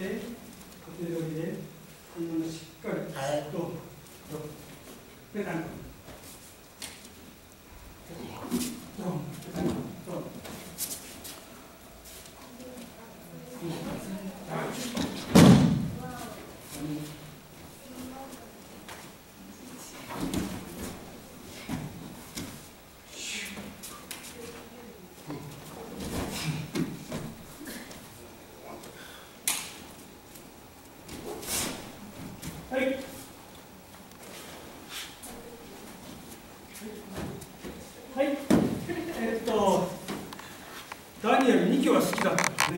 して縦取りでこのまましっかりとペタンと。はい。